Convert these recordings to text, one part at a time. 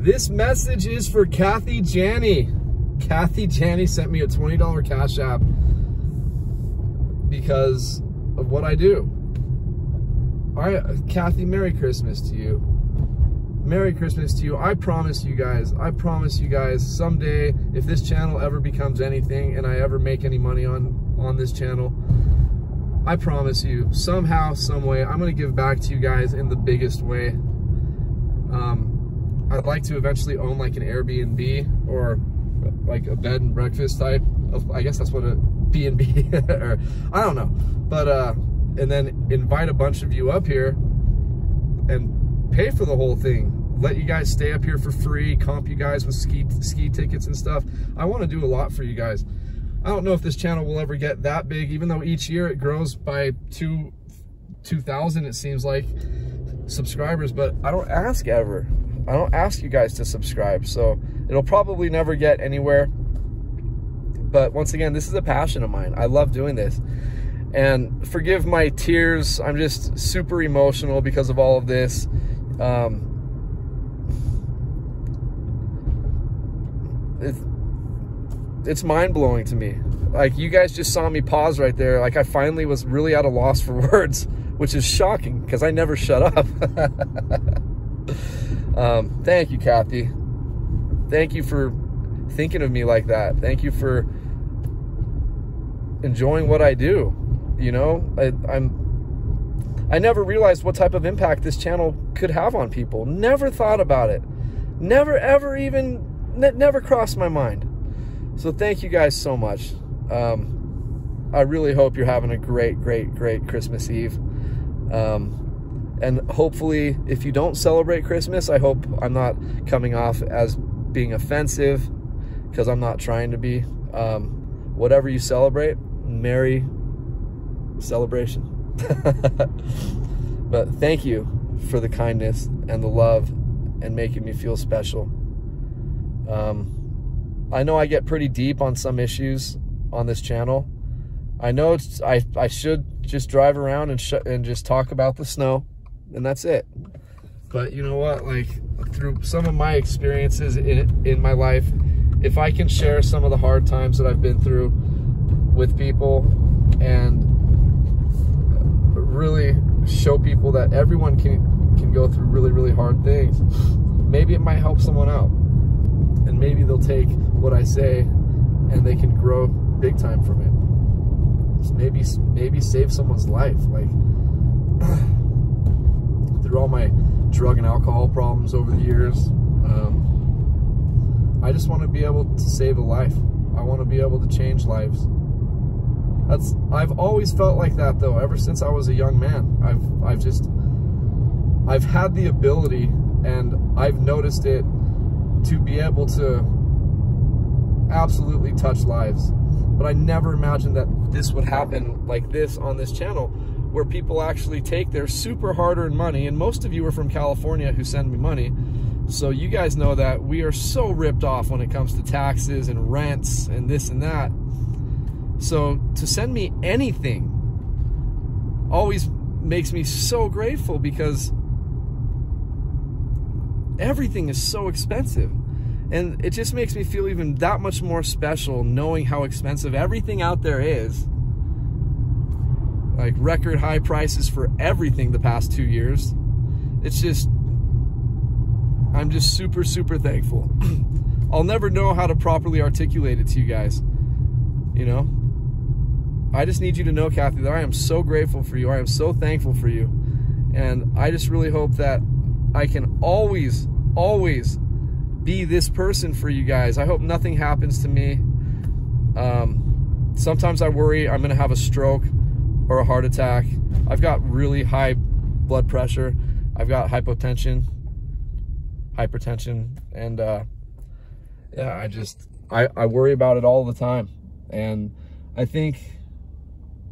This message is for Cathy Janney. Cathy Janney sent me a $20 Cash App because of what I do. All right, Cathy, Merry Christmas to you. Merry Christmas to you. I promise you guys someday, if this channel ever becomes anything and I ever make any money on this channel, I promise you, somehow, some way, I'm going to give back to you guys in the biggest way. I'd like to eventually own like an Airbnb or like a bed and breakfast type of, I guess that's what a B&B or I don't know, but and then invite a bunch of you up here and pay for the whole thing. Let you guys stay up here for free, comp you guys with ski tickets and stuff. I want to do a lot for you guys. I don't know if this channel will ever get that big, even though each year it grows by 2,000, it seems like, subscribers, but I don't ask you guys to subscribe, so it'll probably never get anywhere. But once again, this is a passion of mine. I love doing this. And forgive my tears. I'm just super emotional because of all of this. It's mind-blowing to me. Like, you guys just saw me pause right there. Like, I finally was really at a loss for words, which is shocking because I never shut up. Thank you, Cathy. Thank you for thinking of me like that. Thank you for enjoying what I do. You know, I never realized what type of impact this channel could have on people. Never thought about it. Never, ever never crossed my mind. So thank you guys so much. I really hope you're having a great, great, great Christmas Eve. And hopefully, if you don't celebrate Christmas, I hope I'm not coming off as being offensive, because I'm not trying to be. Whatever you celebrate, merry celebration. But thank you for the kindness and the love and making me feel special. I know I get pretty deep on some issues on this channel. I know it's, I should just drive around and just talk about the snow, and that's it. But you know what? Like, through some of my experiences in my life, if I can share some of the hard times that I've been through with people and really show people that everyone can go through really, really hard things, maybe it might help someone out. And maybe they'll take what I say and they can grow big time from it. So maybe save someone's life. Like, through all my drug and alcohol problems over the years, I just want to be able to save a life. I want to be able to change lives. I've always felt like that, though, ever since I was a young man. I've had the ability, and I've noticed it, to be able to absolutely touch lives. But I never imagined that this would happen like this on this channel, where people actually take their super hard-earned money, and most of you are from California who send me money, so you guys know that we are so ripped off when it comes to taxes and rents and this and that. So to send me anything always makes me so grateful, because everything is so expensive, and it just makes me feel even that much more special knowing how expensive everything out there is. Like, record high prices for everything the past 2 years. It's just, I'm just super, super thankful. I'll never know how to properly articulate it to you guys. You know, I just need you to know, Cathy, that I am so grateful for you. I am so thankful for you. And I just really hope that I can always, always be this person for you guys. I hope nothing happens to me. Sometimes I worry I'm going to have a stroke or a heart attack. I've got really high blood pressure. I've got hypertension. And yeah, I worry about it all the time. And I think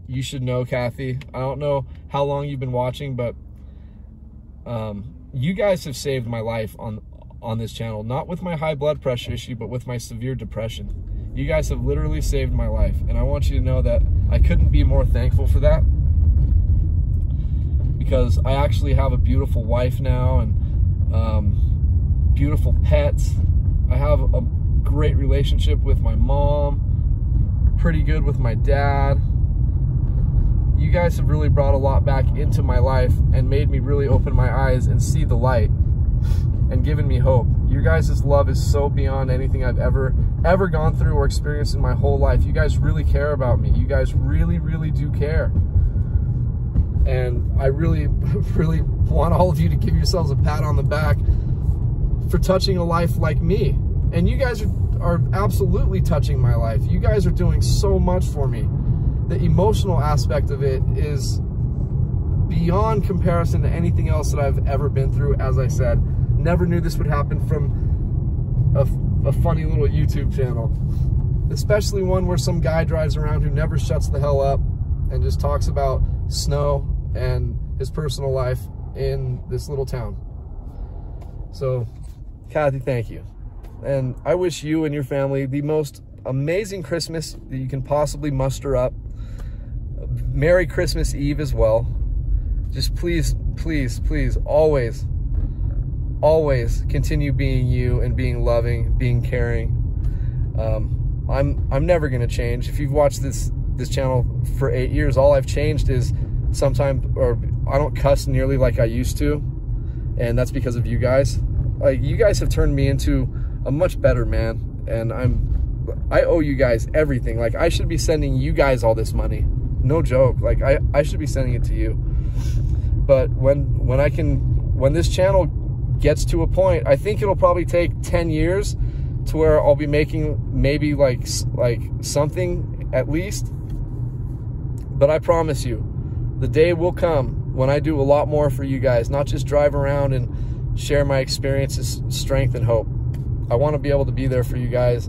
you should know, Cathy, I don't know how long you've been watching, but you guys have saved my life on this channel, not with my high blood pressure issue, but with my severe depression. You guys have literally saved my life, and I want you to know that I couldn't be more thankful for that, because I actually have a beautiful wife now, and beautiful pets. I have a great relationship with my mom, pretty good with my dad. You guys have really brought a lot back into my life and made me really open my eyes and see the light and given me hope. Your guys' love is so beyond anything I've ever gone through or experienced in my whole life. You guys really care about me. You guys really, really do care. And I really, really want all of you to give yourselves a pat on the back for touching a life like me. And you guys are absolutely touching my life. You guys are doing so much for me. The emotional aspect of it is beyond comparison to anything else that I've ever been through. As I said, never knew this would happen from a funny little YouTube channel, especially one where some guy drives around who never shuts the hell up and just talks about snow and his personal life in this little town. So, Cathy, thank you. And I wish you and your family the most amazing Christmas that you can possibly muster up. Merry Christmas Eve as well. Just please, please, please, always, always continue being you and being loving, being caring. I'm never gonna change. If you've watched this channel for 8 years, all I've changed is sometimes, or I don't cuss nearly like I used to, and that's because of you guys. Like, you guys have turned me into a much better man, and I owe you guys everything. Like, I should be sending you guys all this money, no joke. Like, I should be sending it to you. But when this channel gets to a point, I think it'll probably take 10 years to where I'll be making maybe like something at least. But I promise you, the day will come when I do a lot more for you guys, not just drive around and share my experiences, strength, and hope. I want to be able to be there for you guys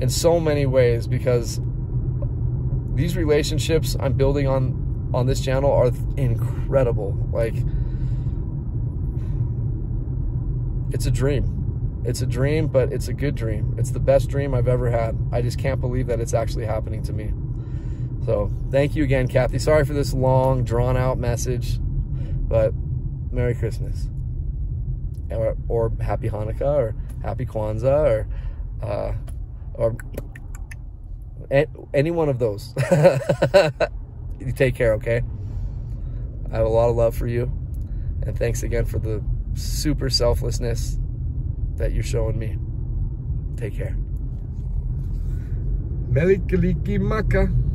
in so many ways, because these relationships I'm building on this channel are incredible. Like, it's a dream. It's a dream, but it's a good dream. It's the best dream I've ever had. I just can't believe that it's actually happening to me. So thank you again, Cathy. Sorry for this long, drawn out message, but Merry Christmas. Or Happy Hanukkah, or Happy Kwanzaa, or any one of those. You take care, okay? I have a lot of love for you, and thanks again for the super selflessness that you're showing me. Take care. Melikaliki Maka.